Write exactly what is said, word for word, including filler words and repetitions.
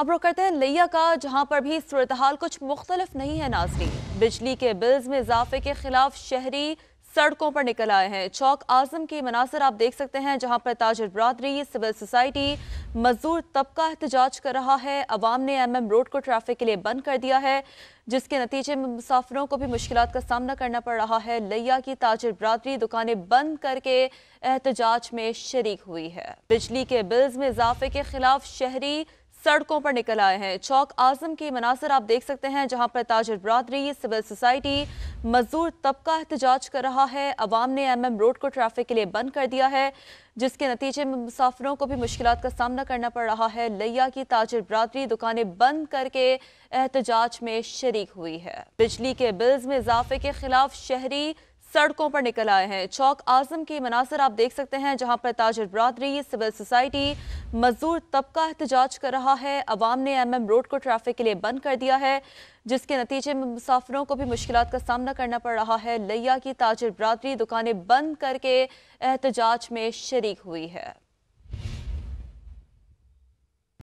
अब रुक करते हैं नैया का, जहाँ पर भी सूरतहाल कुछ मुख्तलिफ नहीं है। नाज़रीन, बिजली के बिल्स में इजाफे के खिलाफ शहरी सड़कों पर निकल आए हैं। चौक आजम के मनासर आप देख सकते हैं, जहाँ पर ताजर बरादरी, सिविल सोसाइटी, मजदूर तबका एहतजाज कर रहा है। अवाम ने एम एम रोड को ट्रैफिक के लिए बंद कर दिया है, जिसके नतीजे में मुसाफिरों को भी मुश्किलात का सामना करना पड़ रहा है। लिया की ताजर बरादरी दुकानें बंद करके एहतजाज में शरीक हुई है। बिजली के बिल्स में इजाफे के खिलाफ शहरी सड़कों पर निकल आए हैं। चौक आजम के मनासर आप देख सकते हैं, जहाँ पर ताजर बरादरी, सिविल सोसाइटी, मजदूर तबका एहतजाज कर रहा है। अवाम ने एम एम रोड को ट्रैफिक के लिए बंद कर दिया है, जिसके नतीजे में मुसाफिरों को भी मुश्किलात का सामना करना पड़ रहा है। लिया की ताजर बरादरी दुकानें बंद करके एहतजाज में शरीक हुई है। बिजली के बिल्स में इजाफे के खिलाफ शहरी सड़कों पर निकल आए हैं। चौक आजम के मनासर आप देख सकते हैं, जहाँ पर ताजर बरादरी, सिविल सोसाइटी, मजदूर तबका एहतजाज कर रहा है। अवाम ने एम एम रोड को ट्रैफिक के लिए बंद कर दिया है, जिसके नतीजे में मुसाफिरों को भी मुश्किलात का सामना करना पड़ रहा है। लिया की ताजर बरादरी दुकानें बंद करके एहतजाज में शरीक हुई है।